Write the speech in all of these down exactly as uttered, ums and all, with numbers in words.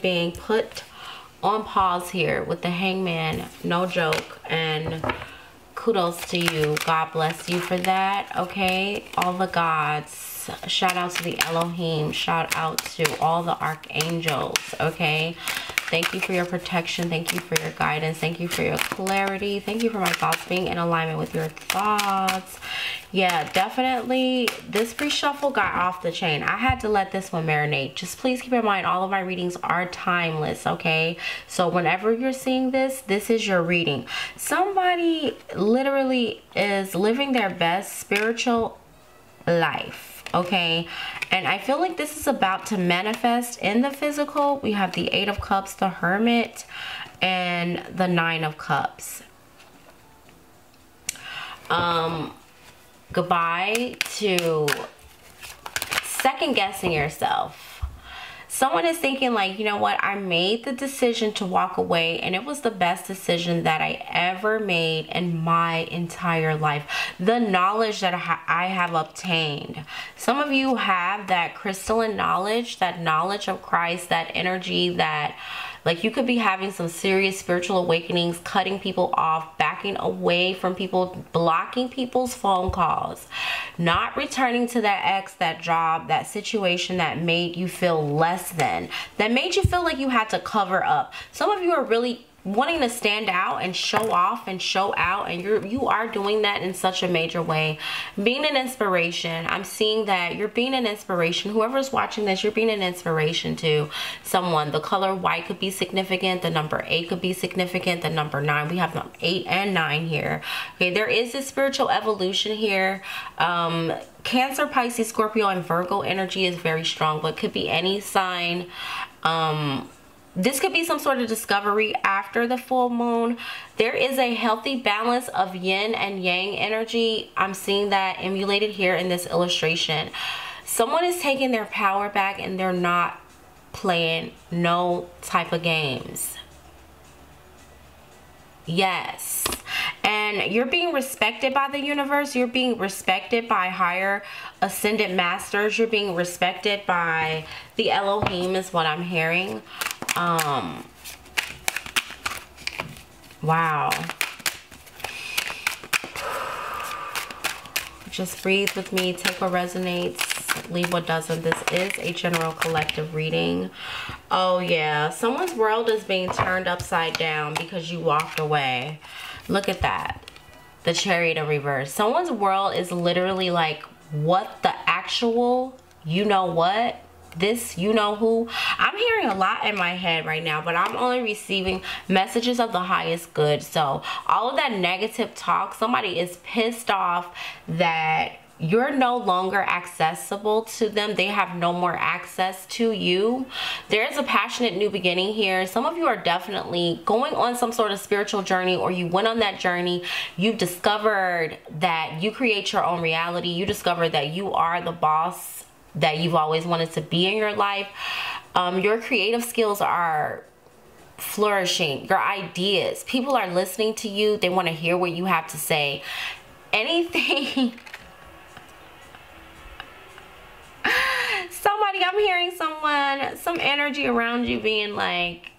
Being put on pause here with the Hangman, no joke, and kudos to you. God bless you for that, okay? All the gods, shout out to the Elohim, shout out to all the archangels, okay? Thank you for your protection, thank you for your guidance, thank you for your clarity, thank you for my thoughts being in alignment with your thoughts. Yeah, definitely this reshuffle got off the chain. I had to let this one marinate. Just please keep in mind all of my readings are timeless, okay? So whenever you're seeing this, this is your reading. Somebody literally is living their best spiritual life. Okay, and I feel like this is about to manifest in the physical. We have the Eight of Cups, the Hermit, and the Nine of Cups. Um, goodbye to second guessing yourself. Someone is thinking like, you know what, I made the decision to walk away and it was the best decision that I ever made in my entire life. The knowledge that I have obtained. Some of you have that crystalline knowledge, that knowledge of Christ, that energy that like you could be having some serious spiritual awakenings, cutting people off, backing away from people, blocking people's phone calls, not returning to that ex, that job, that situation that made you feel less than, that made you feel like you had to cover up. Some of you are really wanting to stand out and show off and show out, and you're you are doing that in such a major way. Being an inspiration, I'm seeing that you're being an inspiration. Whoever's watching this, you're being an inspiration to someone. The color white could be significant, the number eight could be significant, the number nine. We have number eight and nine here, okay? There is this spiritual evolution here. um Cancer, Pisces, Scorpio, and Virgo energy is very strong, but could be any sign. um This could be some sort of discovery after the full moon. There is a healthy balance of yin and yang energy. I'm seeing that emulated here in this illustration. Someone is taking their power back and they're not playing no type of games. Yes. And you're being respected by the universe. You're being respected by higher ascended masters. You're being respected by the Elohim is what I'm hearing. Um, wow. Just breathe with me. Take what resonates. Leave what doesn't. This is a general collective reading. Oh, yeah. Someone's world is being turned upside down because you walked away. Look at that. The Chariot in reverse. Someone's world is literally like, what the actual, you know what? This you know who. I'm hearing a lot in my head right now, but I'm only receiving messages of the highest good. So all of that negative talk, somebody is pissed off that you're no longer accessible to them. They have no more access to you. There is a passionate new beginning here. Some of you are definitely going on some sort of spiritual journey, or you went on that journey. You discovered that you create your own reality. You discovered that you are the boss that you've always wanted to be in your life. Um, your creative skills are flourishing. Your ideas. People are listening to you. They want to hear what you have to say. Anything. Somebody, I'm hearing someone, some energy around you being like,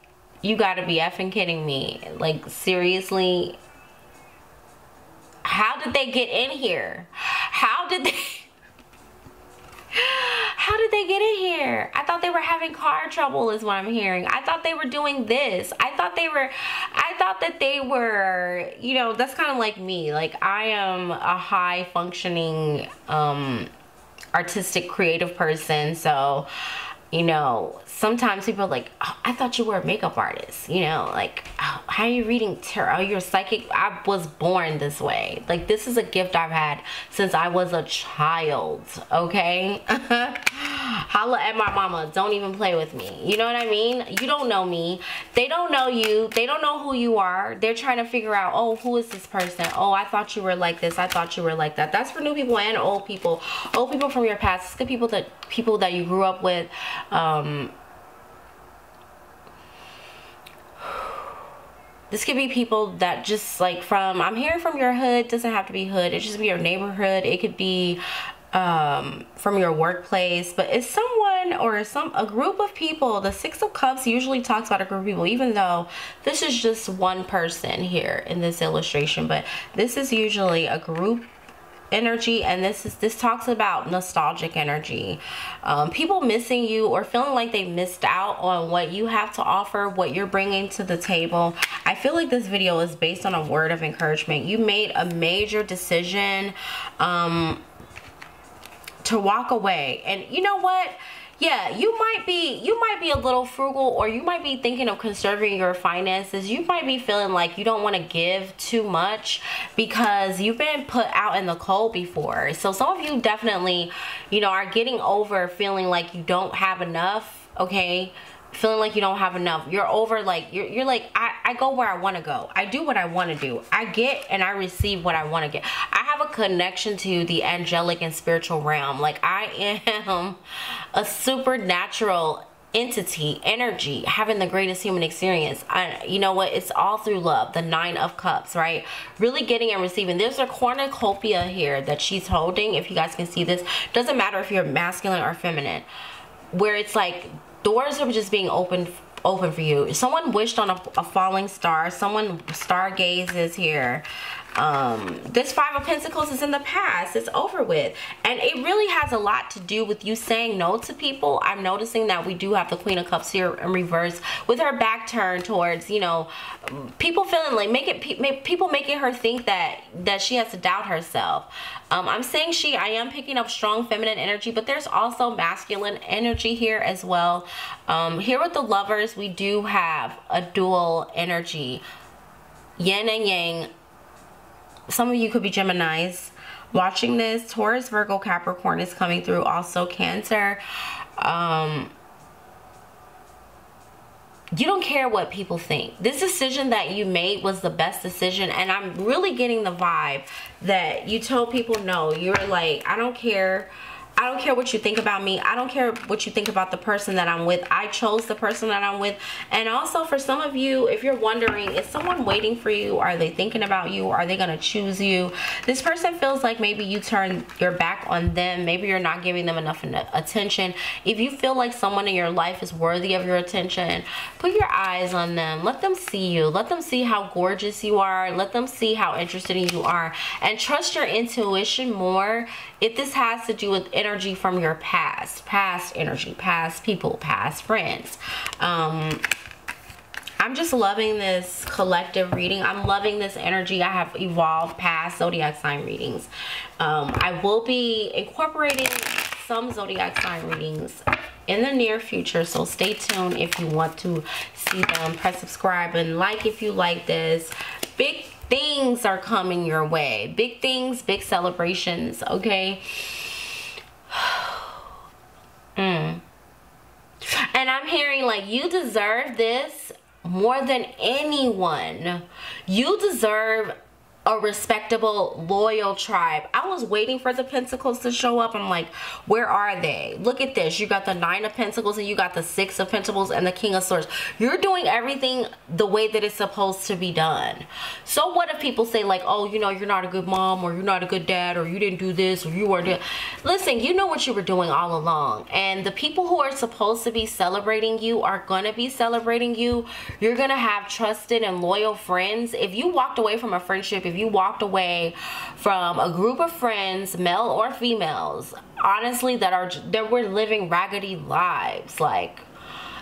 you gotta be effing kidding me. Like, seriously, how did they get in here? How did they... How did they get in here? I thought they were having car trouble is what I'm hearing. I thought they were doing this. I thought they were, I thought that they were, you know, that's kind of like me. Like, I am a high functioning, um, artistic, creative person. So, you know, sometimes people are like, oh, I thought you were a makeup artist. You know, like, oh, how are you reading tarot? You're psychic. I was born this way. Like, this is a gift I've had since I was a child. Okay? Holla at my mama. Don't even play with me. You know what I mean? You don't know me. They don't know you. They don't know who you are. They're trying to figure out, oh, who is this person? Oh, I thought you were like this. I thought you were like that. That's for new people and old people. Old people from your past. It's good people that, people that you grew up with. Um, this could be people that just like from, I'm hearing from your hood. Doesn't have to be hood. It just be your neighborhood. It could be um, from your workplace, but it's someone someone or some a group of people. The Six of Cups usually talks about a group of people, even though this is just one person here in this illustration, but this is usually a group energy, and this is this talks about nostalgic energy, um, people missing you or feeling like they missed out on what you have to offer, what you're bringing to the table. I feel like this video is based on a word of encouragement. You made a major decision um, to walk away, and you know what? Yeah, you might be you might be a little frugal, or you might be thinking of conserving your finances. You might be feeling like you don't want to give too much because you've been put out in the cold before. So some of you definitely, you know, are getting over feeling like you don't have enough, okay? Feeling like you don't have enough. You're over like, you're, you're like, I, I go where I want to go. I do what I want to do. I get and I receive what I want to get. I have a connection to the angelic and spiritual realm. Like, I am a supernatural entity, energy, having the greatest human experience. I, you know what? It's all through love. The Nine of Cups, right? Really getting and receiving. There's a cornucopia here that she's holding. If you guys can see this, doesn't matter if you're masculine or feminine, where it's like, doors are just being opened open for you. Someone wished on a, a falling star. Someone stargazes here. Um, this Five of Pentacles is in the past. It's over with. And it really has a lot to do with you saying no to people. I'm noticing that we do have the Queen of Cups here in reverse with her back turned towards, you know, people feeling like, make it, make, people making her think that, that she has to doubt herself. Um, I'm saying she, I am picking up strong feminine energy, but there's also masculine energy here as well. Um, here with the Lovers, we do have a dual energy, yin and yang. Some of you could be Geminis watching this. Taurus, Virgo, Capricorn is coming through. Also Cancer. Um, you don't care what people think. This decision that you made was the best decision, and I'm really getting the vibe that you told people no. You're like, I don't care. I don't care what you think about me. I don't care what you think about the person that I'm with. I chose the person that I'm with. And also for some of you, if you're wondering, is someone waiting for you? Are they thinking about you? Are they going to choose you? This person feels like maybe you turn your back on them. Maybe you're not giving them enough attention. If you feel like someone in your life is worthy of your attention, put your eyes on them. Let them see you. Let them see how gorgeous you are. Let them see how interested you are. And trust your intuition more. If this has to do with energy from your past, past energy, past people, past friends. Um, I'm just loving this collective reading. I'm loving this energy. I have evolved past zodiac sign readings. Um, I will be incorporating some zodiac sign readings in the near future, so stay tuned if you want to see them. Press subscribe and like if you like this. Big things are coming your way. Big things, big celebrations, okay? mm. And I'm hearing like, you deserve this more than anyone. You deserve a respectable, loyal tribe. I was waiting for the Pentacles to show up. I'm like, where are they? Look at this. You got the Nine of Pentacles and you got the Six of Pentacles and the King of Swords. You're doing everything the way that it's supposed to be done. So what if people say like, oh, you know, you're not a good mom, or you're not a good dad, or you didn't do this, or you weren't doing. Listen, you know what you were doing all along. And the people who are supposed to be celebrating you are going to be celebrating you. You're going to have trusted and loyal friends. If you walked away from a friendship, if you walked away from a group of friends, male or females, honestly, that are that were living raggedy lives, like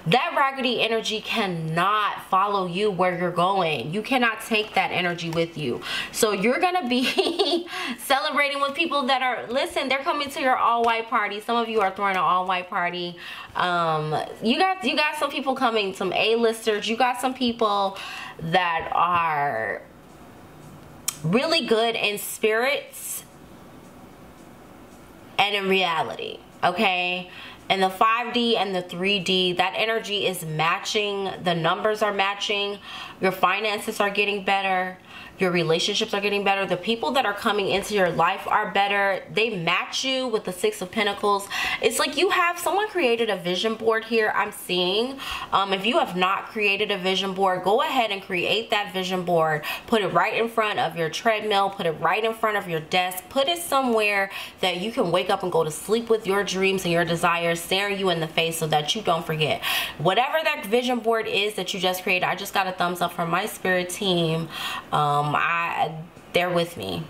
that raggedy energy cannot follow you where you're going. You cannot take that energy with you. So you're gonna be celebrating with people that are, listen, they're coming to your all-white party. Some of you are throwing an all-white party. Um, you got you got some people coming, some A-listers. You got some people that are really good in spirits and in reality, okay? And the five D and the three D, that energy is matching. The numbers are matching. Your finances are getting better. Your relationships are getting better. The people that are coming into your life are better. They match you with the Six of Pentacles. It's like you have someone created a vision board here, I'm seeing. Um, if you have not created a vision board, go ahead and create that vision board. Put it right in front of your treadmill. Put it right in front of your desk. Put it somewhere that you can wake up and go to sleep with your dreams and your desires staring you in the face so that you don't forget. Whatever that vision board is that you just created, I just got a thumbs up from my spirit team. Um, I they're with me.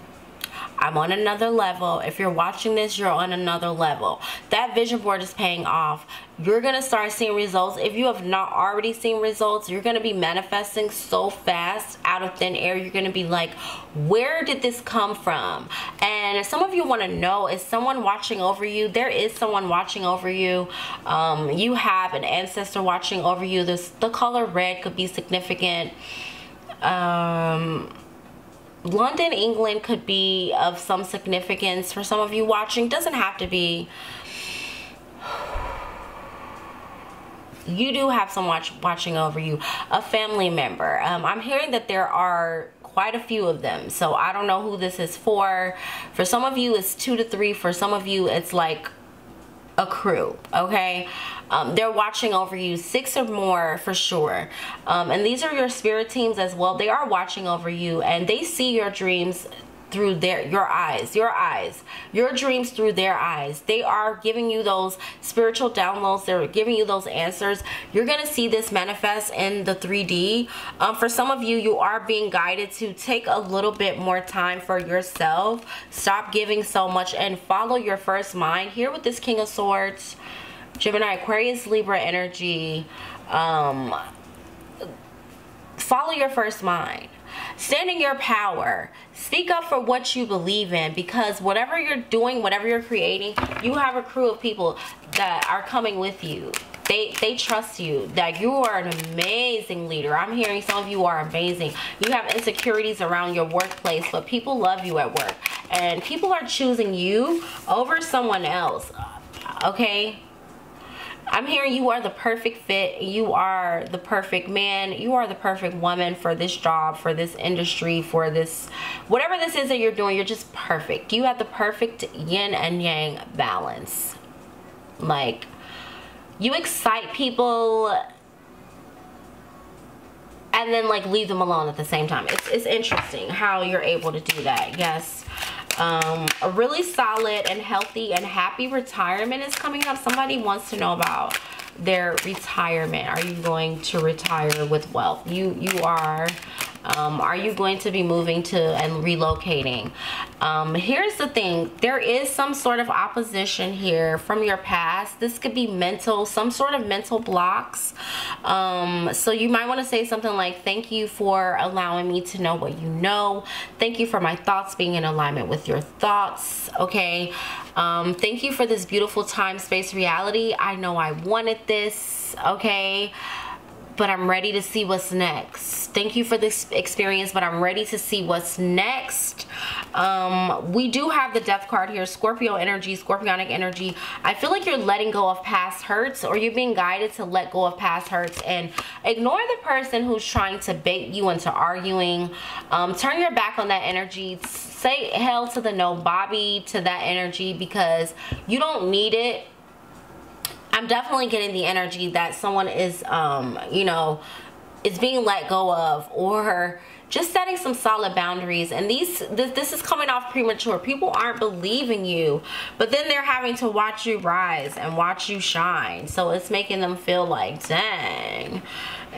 I'm on another level. If you're watching this, you're on another level. That vision board is paying off. You're gonna start seeing results. If you have not already seen results, you're gonna be manifesting so fast out of thin air. You're gonna be like, where did this come from? And if some of you want to know, is someone watching over you? There is someone watching over you. Um, you have an ancestor watching over you. This the color red could be significant. Um, London, England could be of some significance for some of you watching. Doesn't have to be. You do have someone watch, watching over you, a family member. Um, I'm hearing that there are quite a few of them. So I don't know who this is for. For some of you, it's two to three. For some of you, it's like a crew, okay? Um, they're watching over you, six or more for sure. Um, and these are your spirit teams as well. They are watching over you and they see your dreams through their your eyes your eyes your dreams through their eyes. They are giving you those spiritual downloads. They're giving you those answers. You're gonna see this manifest in the three D. Um, for some of you, you are being guided to take a little bit more time for yourself, stop giving so much and follow your first mind. Here with this King of Swords, Gemini, Aquarius, Libra energy, um, follow your first mind. Stand in your power. Speak up for what you believe in, because whatever you're doing, whatever you're creating, you have a crew of people that are coming with you. They, they trust you. That you are an amazing leader. I'm hearing some of you are amazing. You have insecurities around your workplace, but people love you at work. And people are choosing you over someone else. Okay? I'm hearing you are the perfect fit. You are the perfect man. You are the perfect woman for this job, for this industry, for this, whatever this is that you're doing, you're just perfect. You have the perfect yin and yang balance. Like, you excite people and then like leave them alone at the same time. It's, it's interesting how you're able to do that. Yes. Um, a really solid and healthy and happy retirement is coming up. Somebody wants to know about their retirement. Are you going to retire with wealth? You you are. Um, are you going to be moving to and relocating? Um, here's the thing. There is some sort of opposition here from your past. This could be mental, some sort of mental blocks. Um, so you might want to say something like, thank you for allowing me to know what you know. Thank you for my thoughts being in alignment with your thoughts. Okay. Um, thank you for this beautiful time, space, reality. I know I wanted this. Okay. But I'm ready to see what's next. Thank you for this experience, but I'm ready to see what's next. Um, we do have the Death card here, Scorpio energy, Scorpionic energy. I feel like you're letting go of past hurts, or you're being guided to let go of past hurts and ignore the person who's trying to bait you into arguing. Um, turn your back on that energy. Say hell to the no, Bobby, to that energy, because you don't need it. I'm definitely getting the energy that someone is, um, you know, is being let go of, or just setting some solid boundaries. And these, this, this is coming off premature. People aren't believing you, but then they're having to watch you rise and watch you shine. So it's making them feel like, dang,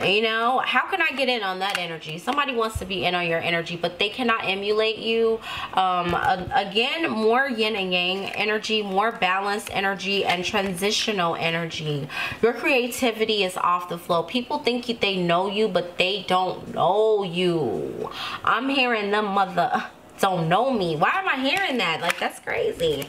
you know, how can I get in on that energy? Somebody wants to be in on your energy, but they cannot emulate you. Um, again, more yin and yang energy, more balanced energy and transitional energy. Your creativity is off the flow. People think they know you, but they don't know you. I'm hearing them mother don't know me. Why am I hearing that? Like, that's crazy.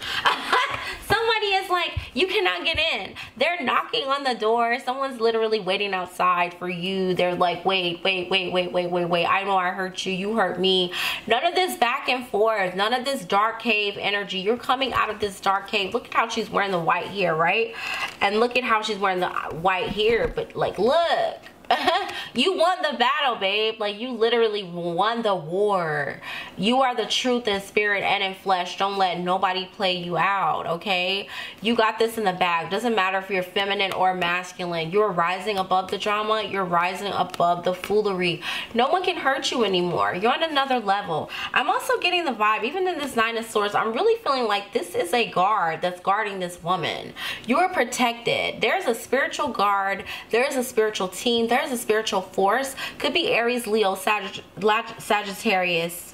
Somebody is like, you cannot get in. They're knocking on the door. Someone's literally waiting outside for you. They're like, wait, wait, wait, wait, wait, wait, wait. I know I hurt you. You hurt me. None of this back and forth. None of this dark cave energy. You're coming out of this dark cave. Look at how she's wearing the white here, right? And look at how she's wearing the white here. But like, look. You won the battle, babe. Like, you literally won the war. You are the truth in spirit and in flesh. Don't let nobody play you out, okay? You got this in the bag. Doesn't matter if you're feminine or masculine. You're rising above the drama. You're rising above the foolery. No one can hurt you anymore. You're on another level. I'm also getting the vibe, even in this Nine of Swords, I'm really feeling like this is a guard that's guarding this woman. You're protected. There's a spiritual guard. There's a spiritual team. There's a spiritual force. Could be Aries, Leo, Sag Sagittarius,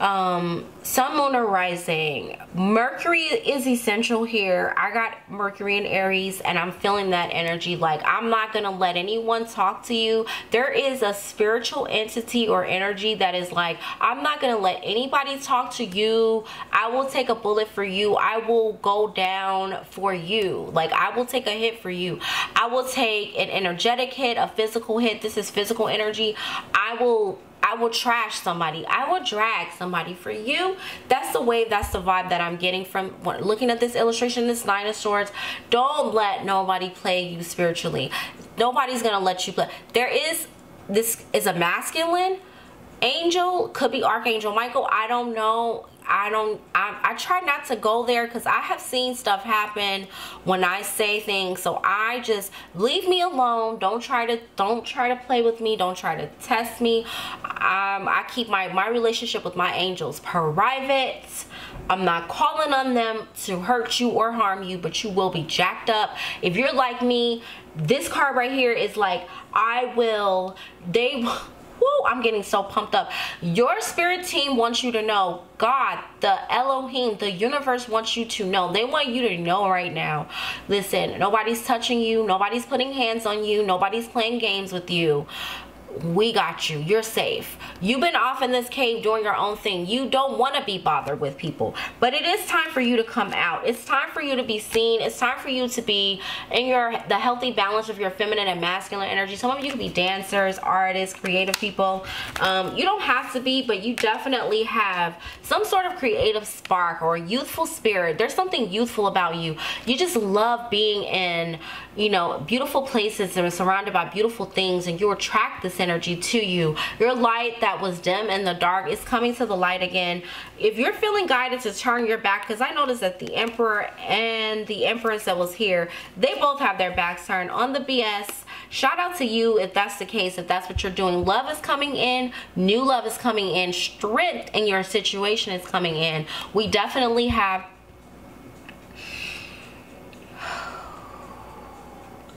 um Sun, Moon, or Rising. Mercury is essential here. I got Mercury in Aries, and I'm feeling that energy. Like, I'm not gonna let anyone talk to you. There is a spiritual entity or energy that is like, I'm not gonna let anybody talk to you. I will take a bullet for you. I will go down for you. Like, I will take a hit for you. I will take an energetic hit, a physical hit. This is physical energy. I will I will trash somebody. I will drag somebody for you. That's the wave. That's the vibe that I'm getting from looking at this illustration, this Nine of Swords. Don't let nobody play you spiritually. Nobody's going to let you play. There is, this is a masculine angel. Could be Archangel Michael. I don't know. I don't, I, I try not to go there because I have seen stuff happen when I say things. So I just, leave me alone. Don't try to, don't try to play with me. Don't try to test me. Um, I keep my, my relationship with my angels private. I'm not calling on them to hurt you or harm you, but you will be jacked up. If you're like me, this card right here is like, I will, they will. Woo, I'm getting so pumped up. Your spirit team wants you to know. God, the Elohim, the universe wants you to know. They want you to know right now. Listen, nobody's touching you. Nobody's putting hands on you. Nobody's playing games with you. We got you. You're safe. You've been off in this cave doing your own thing. You don't want to be bothered with people, but it is time for you to come out. It's time for you to be seen. It's time for you to be in your the healthy balance of your feminine and masculine energy. Some of you could be dancers, artists, creative people. Um, you don't have to be, but you definitely have some sort of creative spark or youthful spirit. There's something youthful about you. You just love being in, you know, beautiful places and surrounded by beautiful things, and you attract this energy to you. Your light that was dim in the dark is coming to the light again. If you're feeling guided to turn your back, because I noticed that the Emperor and the Empress that was here, they both have their backs turned on the B S. Shout out to you if that's the case, if that's what you're doing. Love is coming in. New love is coming in. Strength in your situation is coming in. We definitely have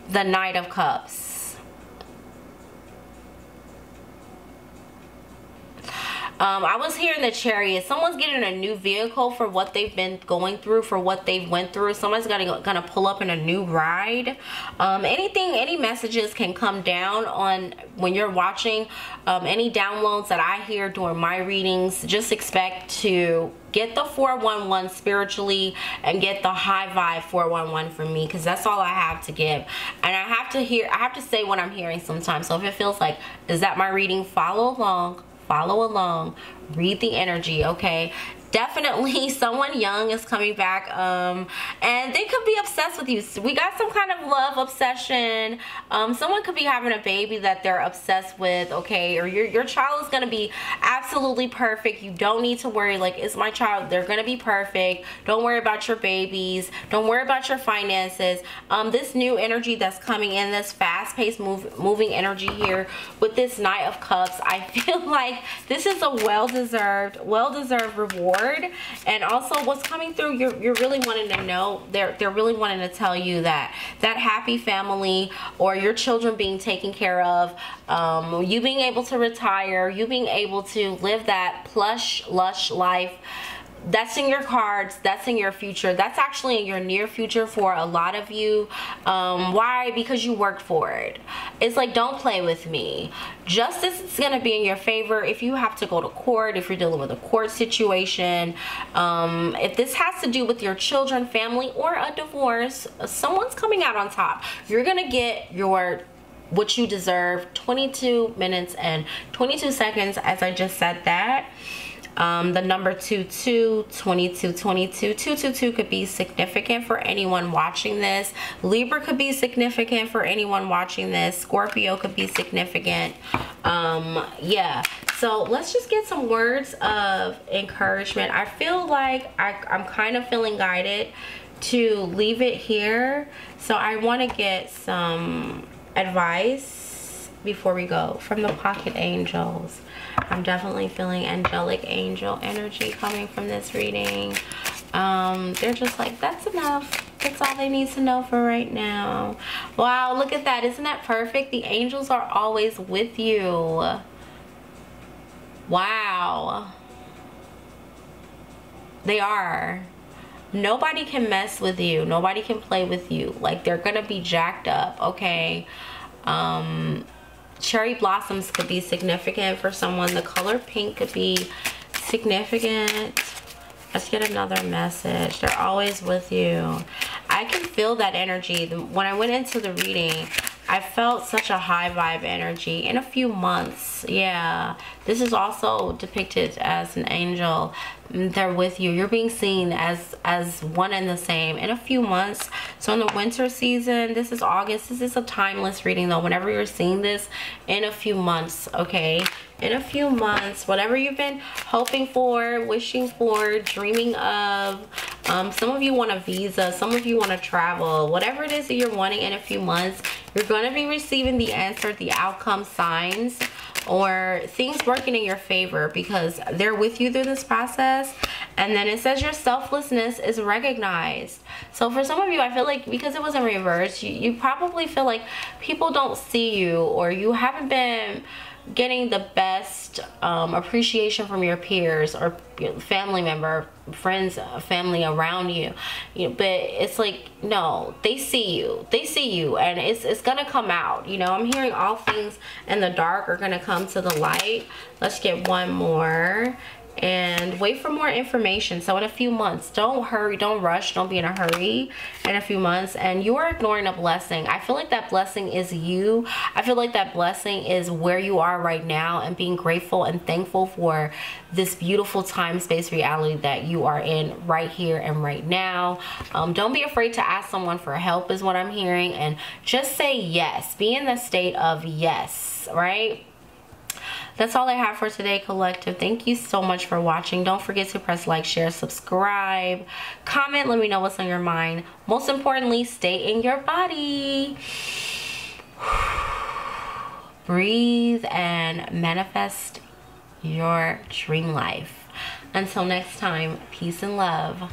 the Knight of Cups. Um, I was hearing the Chariot. Someone's getting a new vehicle for what they've been going through, for what they've went through. Someone's gonna gonna pull up in a new ride. Um, anything, any messages can come down on when you're watching. Um, any downloads that I hear during my readings, just expect to get the four one one spiritually and get the high vibe four one one from me, because that's all I have to give. And I have to hear, I have to say what I'm hearing sometimes. So if it feels like, is that my reading? Follow along. Follow along, read the energy, okay? Definitely someone young is coming back, um, and they could be obsessed with you. So we got some kind of love obsession. Um, someone could be having a baby that they're obsessed with, okay? Or your, your child is gonna be absolutely perfect. You don't need to worry, like, it's my child. They're gonna be perfect. Don't worry about your babies. Don't worry about your finances. Um, this new energy that's coming in, this fast-paced move, moving energy here with this Knight of Cups, I feel like this is a well-deserved, well-deserved reward. And also what's coming through, you're, you're really wanting to know, they're, they're really wanting to tell you that that happy family or your children being taken care of, um, you being able to retire, you being able to live that plush, lush life. That's in your cards. That's in your future. That's actually in your near future for a lot of you. Um, why? Because you worked for it. It's like, don't play with me. Justice is going to be in your favor if you have to go to court, if you're dealing with a court situation. Um, if this has to do with your children, family, or a divorce, someone's coming out on top. You're going to get your what you deserve. twenty-two minutes and twenty-two seconds as I just said that. Um, the number two two, twenty-two twenty-two, two two two could be significant for anyone watching this. Libra could be significant for anyone watching this. Scorpio could be significant. Um, yeah. So let's just get some words of encouragement. I feel like I, I'm kind of feeling guided to leave it here. So I want to get some advice before we go from the pocket angels. I'm definitely feeling angelic angel energy coming from this reading. Um, they're just like, that's enough. That's all they need to know for right now. Wow, look at that. Isn't that perfect? The angels are always with you. Wow. They are. Nobody can mess with you. Nobody can play with you. Like, they're gonna be jacked up, okay? Um... Cherry blossoms could be significant for someone. The color pink could be significant. Let's get another message. They're always with you. I can feel that energy. When I went into the reading, I felt such a high vibe energy in a few months. Yeah. This is also depicted as an angel. They're with you. You're being seen as as one and the same in a few months. So in the winter season, this is August. This is a timeless reading though. Whenever you're seeing this, in a few months, okay? In a few months, whatever you've been hoping for, wishing for, dreaming of. Um, some of you want a visa. Some of you want to travel. Whatever it is that you're wanting in a few months, you're going to be receiving the answer, the outcome, signs, or things working in your favor because they're with you through this process. And then it says your selflessness is recognized. So for some of you, I feel like because it was in reverse, you, you probably feel like people don't see you or you haven't been getting the best um, appreciation from your peers or family member, friends, family around you. You know, but it's like, no, they see you. They see you, and it's it's gonna come out. You know, I'm hearing all things in the dark are gonna come to the light. Let's get one more. And wait for more information. So in a few months, don't hurry, don't rush, don't be in a hurry. In a few months, and you are ignoring a blessing. I feel like that blessing is you. I feel like that blessing is where you are right now and being grateful and thankful for this beautiful time space reality that you are in right here and right now. Um, don't be afraid to ask someone for help is what I'm hearing, and just say yes. Be in the state of yes, right? That's all I have for today, collective. Thank you so much for watching. Don't forget to press like, share, subscribe, comment. Let me know what's on your mind. Most importantly, stay in your body. Breathe and manifest your dream life. Until next time, peace and love.